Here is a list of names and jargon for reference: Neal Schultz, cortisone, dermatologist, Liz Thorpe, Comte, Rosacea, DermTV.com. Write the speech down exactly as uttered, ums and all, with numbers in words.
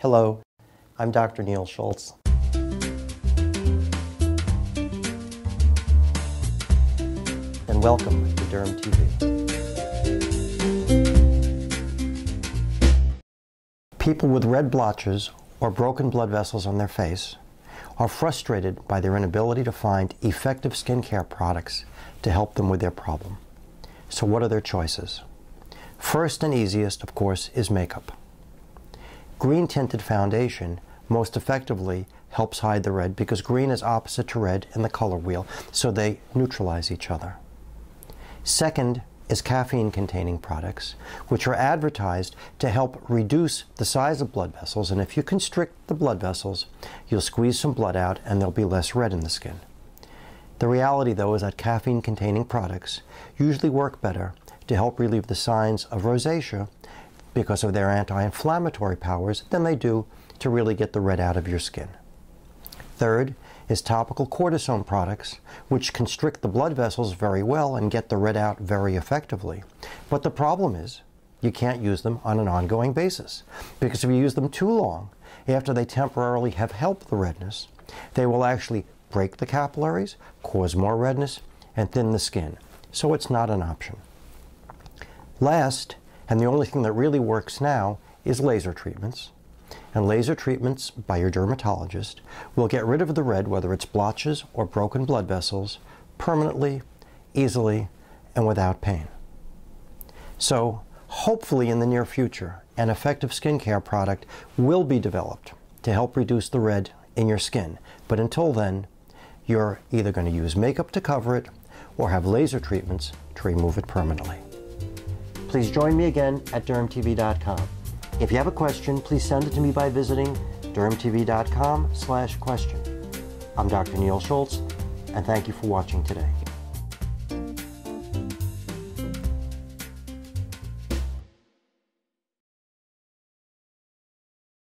Hello, I'm Doctor Neal Schultz. And welcome to Derm T V. People with red blotches or broken blood vessels on their face are frustrated by their inability to find effective skincare products to help them with their problem. So what are their choices? First and easiest, of course, is makeup. Green tinted foundation most effectively helps hide the red because green is opposite to red in the color wheel, so they neutralize each other. Second is caffeine containing products, which are advertised to help reduce the size of blood vessels, and if you constrict the blood vessels, you'll squeeze some blood out and there'll be less red in the skin. The reality, though, is that caffeine containing products usually work better to help relieve the signs of rosacea because of their anti-inflammatory powers than they do to really get the red out of your skin. Third is topical cortisone products, which constrict the blood vessels very well and get the red out very effectively. But the problem is you can't use them on an ongoing basis, because if you use them too long, after they temporarily have helped the redness, they will actually break the capillaries, cause more redness, and thin the skin. So it's not an option. Last, and the only thing that really works now, is laser treatments. And laser treatments by your dermatologist will get rid of the red, whether it's blotches or broken blood vessels, permanently, easily, and without pain. So hopefully in the near future, an effective skincare product will be developed to help reduce the red in your skin. But until then, you're either going to use makeup to cover it or have laser treatments to remove it permanently. Please join me again at Derm T V dot com. If you have a question, please send it to me by visiting Derm T V dot com slash question. I'm Doctor Neal Schultz, and thank you for watching today.